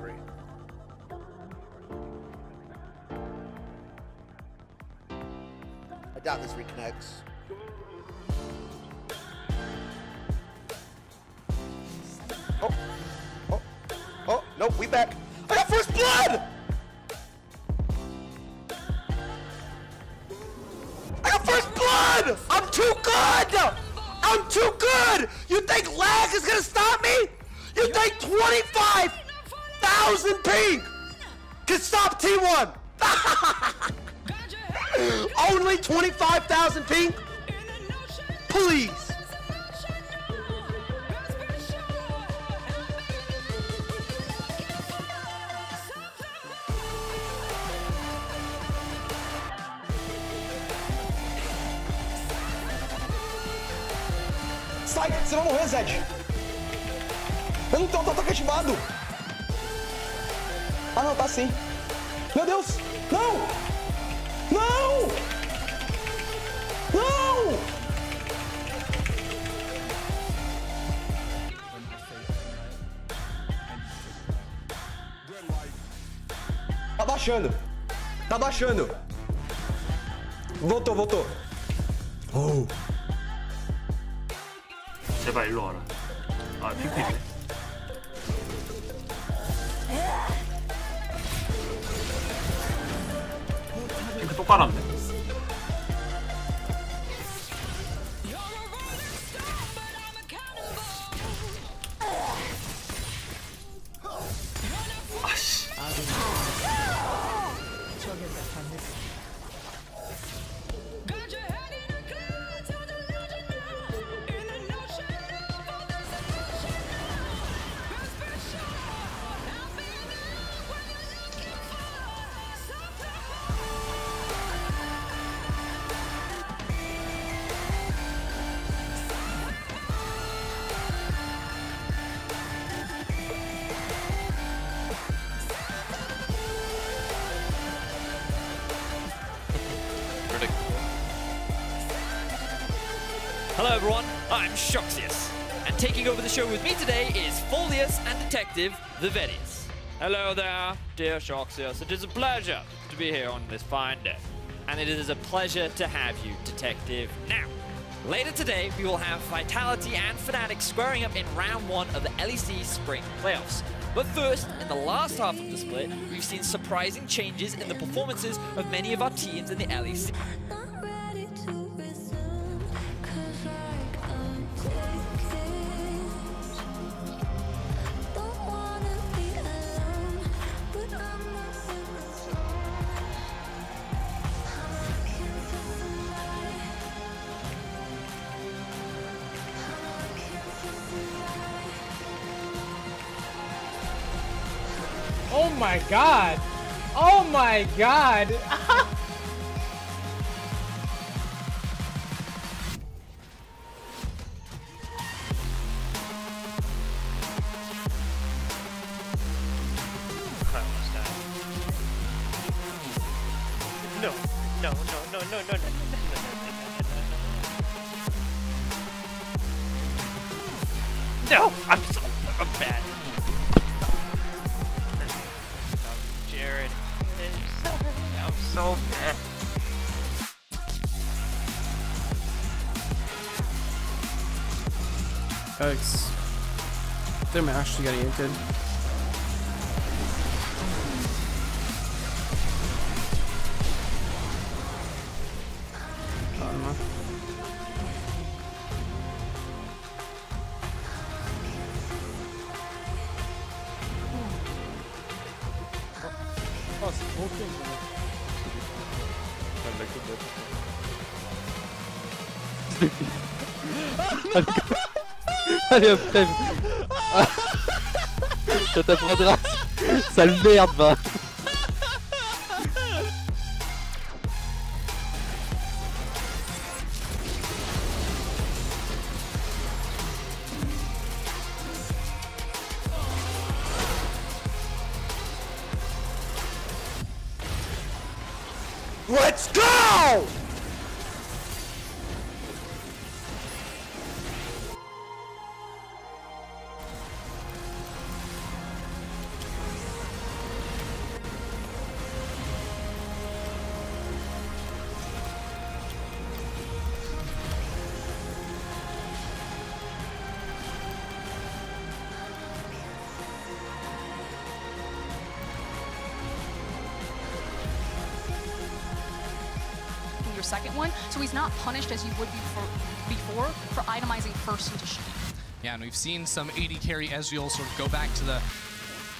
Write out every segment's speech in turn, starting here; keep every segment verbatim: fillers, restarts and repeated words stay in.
Mowgli. I doubt this reconnects. Oh, oh, oh, no, we back. I got first blood! I got first blood! I'm too good! I'm too good! You think lag is gonna stop me? You think twenty-five thousand ping can stop T one? Only twenty-five thousand ping? Please. Sai, você vai morrer, Zed. Eu não tenho auto-ataque ativado. Ah, não, tá sim. Meu Deus, não! Não! Não! Tá baixando. Tá baixando. Voltou, voltou. Oh. Você vai, Laura. Ah, tem que ver. Tô parando. Hello everyone, I'm Shoxius, and taking over the show with me today is Folius and Detective, the Vedius. Hello there, dear Shoxius. It is a pleasure to be here on this fine day, and it is a pleasure to have you, Detective, now. Later today, we will have Vitality and Fnatic squaring up in round one of the L E C Spring Playoffs. But first, in the last half of the split, we've seen surprising changes in the performances of many of our teams in the L E C. Oh my god! Oh my god! No, no, no, no, no, no, no, no. No, I'm so I'm bad. So bad. Yikes. They're actually getting it good. Allez hop, crève. Ça t'apprendra. Sale merde, va. Let's go! second one, so he's not punished as you would be for, before for itemizing first into shield. Yeah, and we've seen some A D carry Ezreal sort of go back to the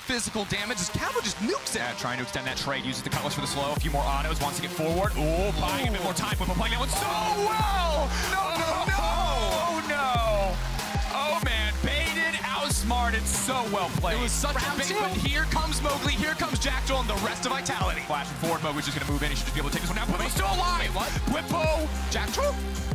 physical damage as Cabo just nukes it. Yeah, trying to extend that trade, uses the Cutlass for the slow, a few more autos, wants to get forward. Ooh, buying a bit more time, but playing that one so well! No, no, no! Oh, no! Oh, man, baited, outsmarted, so well played. It was such Round a bait, two. But here comes Mowgli, here comes Jackal, and the rest of Vitality. Flashing forward, Mowgli's just gonna move in, he should just be able to take this one now. Bwipo's still alive! Wait, what? Bwipo! Jackal?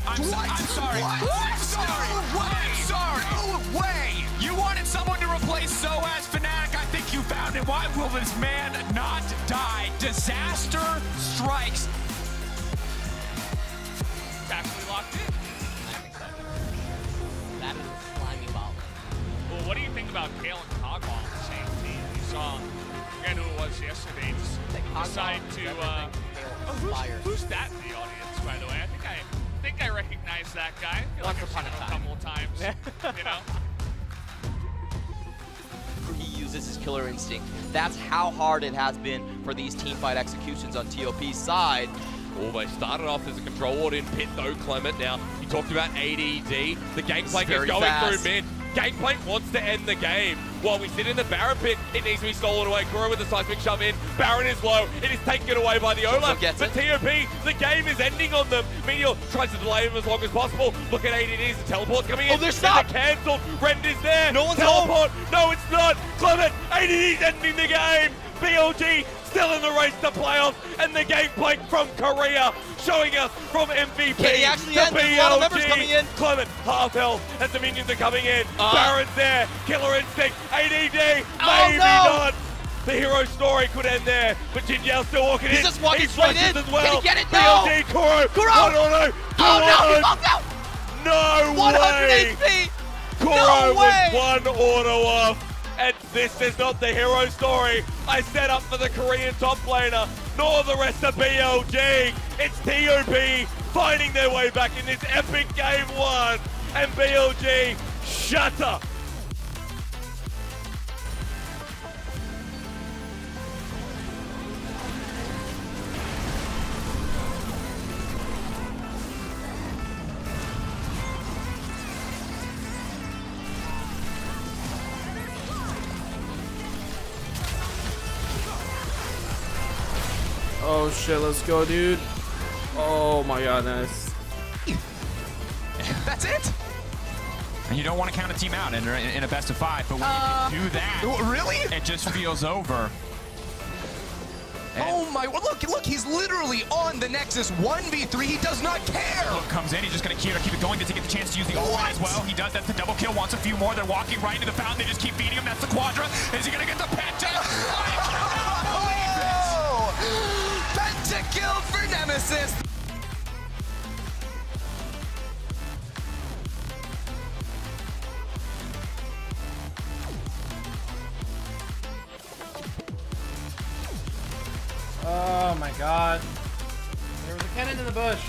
I'm, so, I'm sorry. What? I'm sorry. No way. I'm sorry. No way. You wanted someone to replace Soaz, Fnatic. I think you found it. Why will this man not die? Disaster strikes. Actually locked in. I'm excited. That is a slimy ball. Well, what do you think about Kale and Cogwall on the same team? You saw, I forget who it was yesterday, just decide to. Uh, oh, who's, who's that in the audience, by the way? I think I. I think I recognize that guy. Once upon a time. A couple of times, you know? He uses his killer instinct. That's how hard it has been for these team fight executions on T O P's side. Well, they started off as a control order in pit though, Clement. Now, you talked about A D D. The Gangplank is going fast through mid. Gangplank wants to end the game. While we sit in the Baron pit, it needs to be stolen away. Koro with the seismic shove in. Baron is low. It is taken away by the Olaf. But T O P, the game is ending on them. Medial tries to delay him as long as possible. Look at A D Ds. The teleport's coming in. Oh, they're stopped. They're cancelled. Rend is there. No one's teleport. Home. No, it's not. Clement, A D Ds ending the game. B L G still in the race to playoffs, and the Gangplank from Korea showing us from M V P Can he actually to end? B L G. A lot of members coming in. Clement, half health as the minions are coming in. Uh. Baron's there, killer instinct, A D D, oh, maybe no. not. The hero story could end there, but Jinjiao's still walking He's in. Just walking he straight in. As well. Can he get it? No. B L G, Koro, Koro. one oh, oh no, he bumped out. No way. one hundred H P. Koro no way. was one auto off. And this is not the hero story I set up for the Korean top laner, nor the rest of B L G. It's T O B finding their way back in this epic game one, and B L G, shut up. Oh shit, let's go, dude. Oh my goodness. That's it? And you don't want to count a team out in, in a best of five, but when uh, you do that, really? It just feels over. And oh my, well, look, look, he's literally on the Nexus one v three. He does not care. Look, comes in, he's just going to keep it going. Does he get the chance to use the ult as well? He does, that's the double kill, wants a few more. They're walking right into the fountain. They just keep feeding him. That's the Quadra. Is he going to get the Penta? Pentakill for Nemesis. Oh my god. There was a cannon in the bush.